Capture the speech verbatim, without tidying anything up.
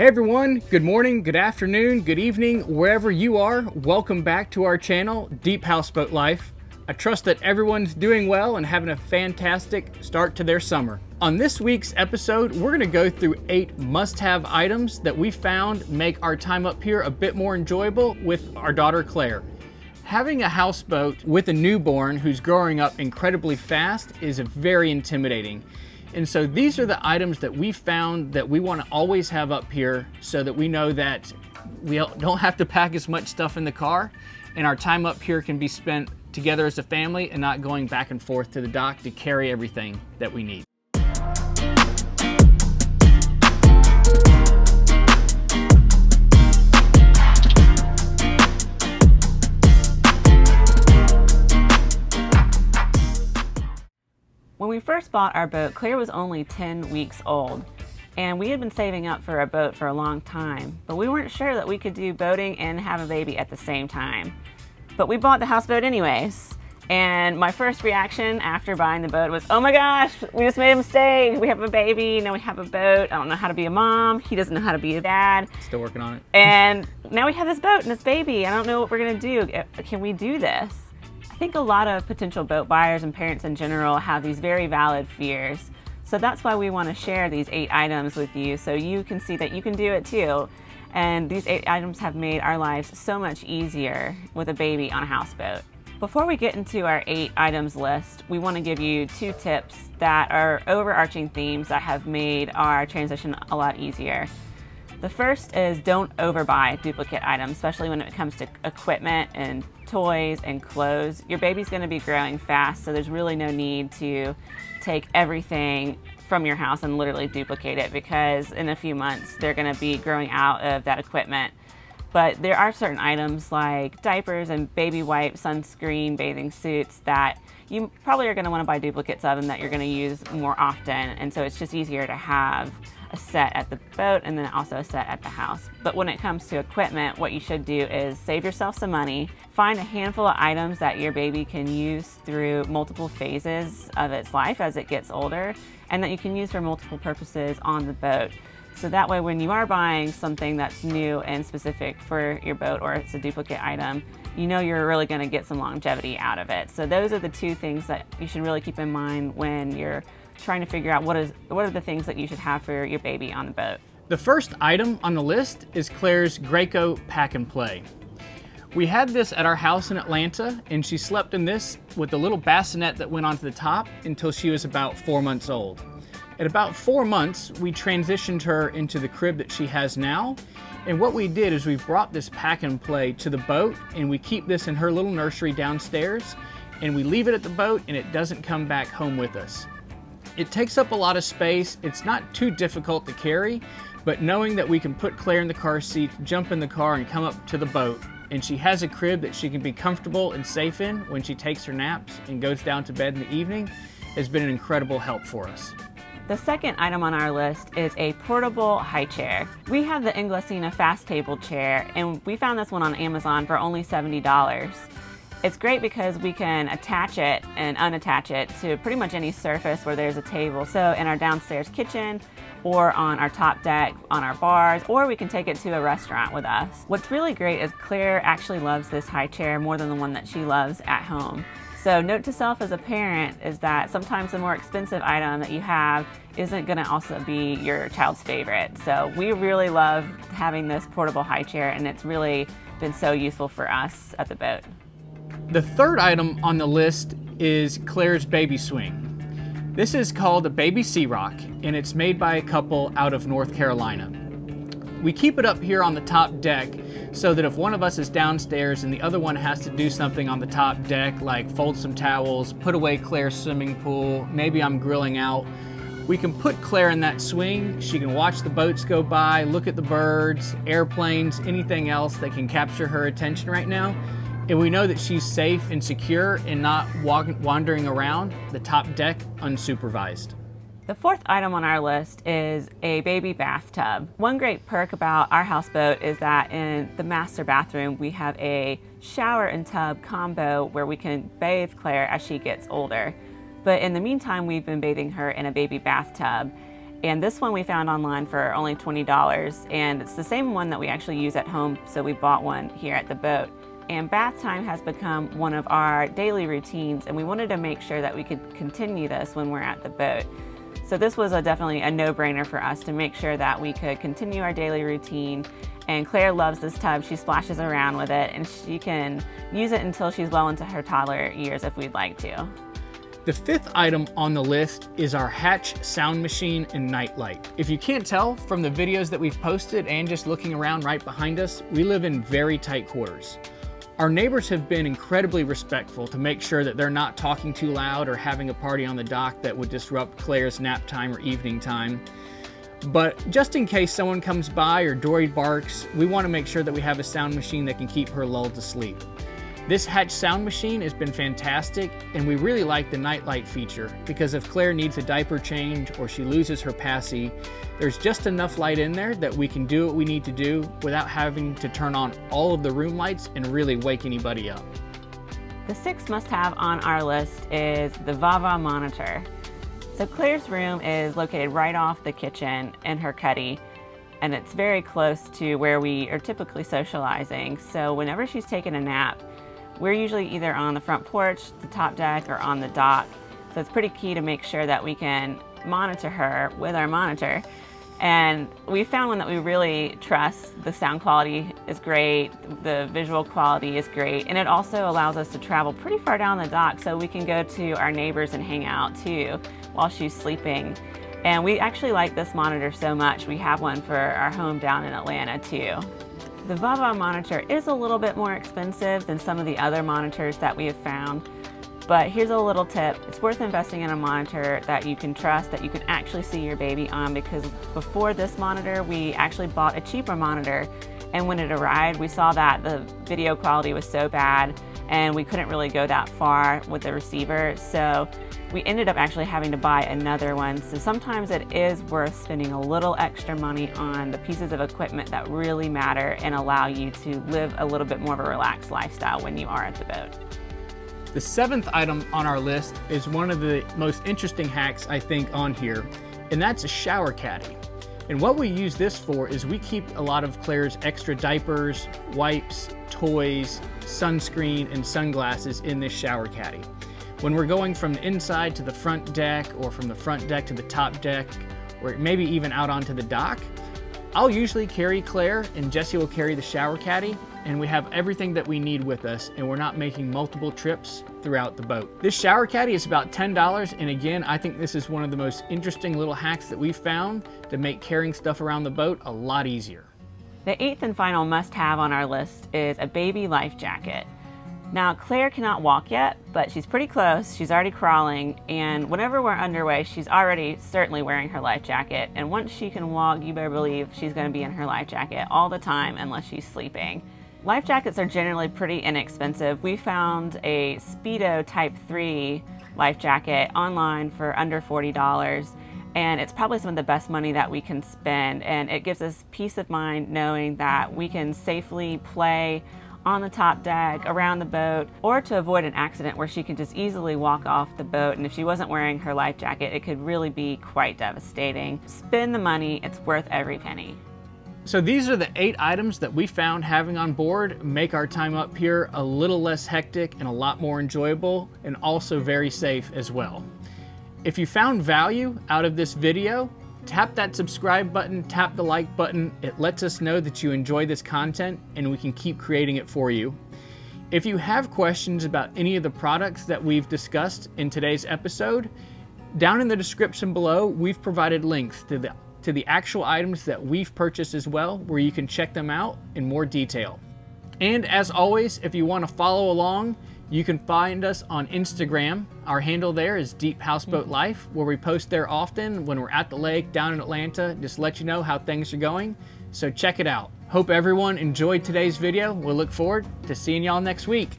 Hey everyone, good morning, good afternoon, good evening, wherever you are. Welcome back to our channel, Deep Houseboat Life. I trust that everyone's doing well and having a fantastic start to their summer. On this week's episode, we're gonna go through eight must-have items that we found make our time up here a bit more enjoyable with our daughter Claire. Having a houseboat with a newborn who's growing up incredibly fast is very intimidating. And so these are the items that we found that we want to always have up here so that we know that we don't have to pack as much stuff in the car and our time up here can be spent together as a family and not going back and forth to the dock to carry everything that we need. When we first bought our boat, Claire was only ten weeks old, and we had been saving up for a boat for a long time, but we weren't sure that we could do boating and have a baby at the same time. But we bought the houseboat anyways, and my first reaction after buying the boat was, oh my gosh, we just made a mistake. We have a baby, now we have a boat. I don't know how to be a mom. He doesn't know how to be a dad. Still working on it. And now we have this boat and this baby. I don't know what we're gonna do. Can we do this? I think a lot of potential boat buyers and parents in general have these very valid fears. So that's why we want to share these eight items with you so you can see that you can do it too. And these eight items have made our lives so much easier with a baby on a houseboat. Before we get into our eight items list, we want to give you two tips that are overarching themes that have made our transition a lot easier. The first is don't overbuy duplicate items, especially when it comes to equipment and toys and clothes. Your baby's going to be growing fast, so there's really no need to take everything from your house and literally duplicate it, because in a few months they're going to be growing out of that equipment. But there are certain items like diapers and baby wipes, sunscreen, bathing suits that you probably are going to want to buy duplicates of and that you're going to use more often, and so it's just easier to have a set at the boat and then also a set at the house. But when it comes to equipment, what you should do is save yourself some money, find a handful of items that your baby can use through multiple phases of its life as it gets older, and that you can use for multiple purposes on the boat. So that way when you are buying something that's new and specific for your boat, or it's a duplicate item, you know you're really gonna get some longevity out of it. So those are the two things that you should really keep in mind when you're trying to figure out what is what are the things that you should have for your baby on the boat. The first item on the list is Claire's Graco Pack-N-Play. We had this at our house in Atlanta, and she slept in this with the little bassinet that went onto the top until she was about four months old. At about four months, we transitioned her into the crib that she has now, and what we did is we brought this Pack-N-Play to the boat, and we keep this in her little nursery downstairs, and we leave it at the boat, and it doesn't come back home with us. It takes up a lot of space. It's not too difficult to carry, but knowing that we can put Claire in the car seat, jump in the car, and come up to the boat, and she has a crib that she can be comfortable and safe in when she takes her naps and goes down to bed in the evening has been an incredible help for us. The second item on our list is a portable high chair. We have the Inglesina Fast Table chair, and we found this one on Amazon for only seventy dollars. It's great because we can attach it and unattach it to pretty much any surface where there's a table. So in our downstairs kitchen, or on our top deck, on our bars, or we can take it to a restaurant with us. What's really great is Claire actually loves this high chair more than the one that she loves at home. So note to self as a parent is that sometimes the more expensive item that you have isn't gonna also be your child's favorite. So we really love having this portable high chair, and it's really been so useful for us at the boat. The third item on the list is Claire's baby swing. This is called a baby sea rock, and it's made by a couple out of North Carolina. We keep it up here on the top deck so that if one of us is downstairs and the other one has to do something on the top deck, like fold some towels, put away Claire's swimming pool, maybe I'm grilling out, we can put Claire in that swing. She can watch the boats go by, look at the birds, airplanes, anything else that can capture her attention right now. And we know that she's safe and secure and not wandering around the top deck unsupervised. The fourth item on our list is a baby bathtub. One great perk about our houseboat is that in the master bathroom, we have a shower and tub combo where we can bathe Claire as she gets older. But in the meantime, we've been bathing her in a baby bathtub. And this one we found online for only twenty dollars, and it's the same one that we actually use at home, so we bought one here at the boat. And bath time has become one of our daily routines, and we wanted to make sure that we could continue this when we're at the boat. So this was a, definitely a no-brainer for us to make sure that we could continue our daily routine. And Claire loves this tub. She splashes around with it, and she can use it until she's well into her toddler years if we'd like to. The fifth item on the list is our Hatch sound machine and nightlight. If you can't tell from the videos that we've posted and just looking around right behind us, we live in very tight quarters. Our neighbors have been incredibly respectful to make sure that they're not talking too loud or having a party on the dock that would disrupt Claire's nap time or evening time. But just in case someone comes by or Dory barks, we want to make sure that we have a sound machine that can keep her lulled to sleep. This Hatch sound machine has been fantastic, and we really like the nightlight feature because if Claire needs a diaper change or she loses her passy, there's just enough light in there that we can do what we need to do without having to turn on all of the room lights and really wake anybody up. The sixth must-have on our list is the VAVA monitor. So Claire's room is located right off the kitchen in her cuddy, and it's very close to where we are typically socializing. So whenever she's taking a nap, we're usually either on the front porch, the top deck, or on the dock. So it's pretty key to make sure that we can monitor her with our monitor. And we found one that we really trust. The sound quality is great, the visual quality is great, and it also allows us to travel pretty far down the dock so we can go to our neighbors and hang out too while she's sleeping. And we actually like this monitor so much, we have one for our home down in Atlanta too. The VAVA monitor is a little bit more expensive than some of the other monitors that we have found, but here's a little tip. It's worth investing in a monitor that you can trust, that you can actually see your baby on, because before this monitor, we actually bought a cheaper monitor, and when it arrived, we saw that the video quality was so bad and we couldn't really go that far with the receiver, so we ended up actually having to buy another one. So sometimes it is worth spending a little extra money on the pieces of equipment that really matter and allow you to live a little bit more of a relaxed lifestyle when you are at the boat. The seventh item on our list is one of the most interesting hacks I think on here, and that's a shower caddy. And what we use this for is we keep a lot of Claire's extra diapers, wipes, toys, sunscreen, and sunglasses in this shower caddy. When we're going from the inside to the front deck, or from the front deck to the top deck, or maybe even out onto the dock, I'll usually carry Claire and Jessie will carry the shower caddy, and we have everything that we need with us and we're not making multiple trips throughout the boat. This shower caddy is about ten dollars, and again, I think this is one of the most interesting little hacks that we've found to make carrying stuff around the boat a lot easier. The eighth and final must-have on our list is a baby life jacket. Now, Claire cannot walk yet, but she's pretty close. She's already crawling, and whenever we're underway, she's already certainly wearing her life jacket. And once she can walk, you better believe she's gonna be in her life jacket all the time unless she's sleeping. Life jackets are generally pretty inexpensive. We found a Speedo Type three life jacket online for under forty dollars, and it's probably some of the best money that we can spend, and it gives us peace of mind knowing that we can safely play on the top deck, around the boat, or to avoid an accident where she can just easily walk off the boat. And if she wasn't wearing her life jacket, it could really be quite devastating. Spend the money, it's worth every penny. So these are the eight items that we found having on board make our time up here a little less hectic and a lot more enjoyable, and also very safe as well. If you found value out of this video, tap that subscribe button, tap the like button. It lets us know that you enjoy this content and we can keep creating it for you. If you have questions about any of the products that we've discussed in today's episode, down in the description below, we've provided links to the, to the actual items that we've purchased as well, where you can check them out in more detail. And as always, if you want to follow along, you can find us on Instagram. Our handle there is Deep Houseboat Life, where we post there often when we're at the lake down in Atlanta, just to let you know how things are going. So check it out. Hope everyone enjoyed today's video. We'll look forward to seeing y'all next week.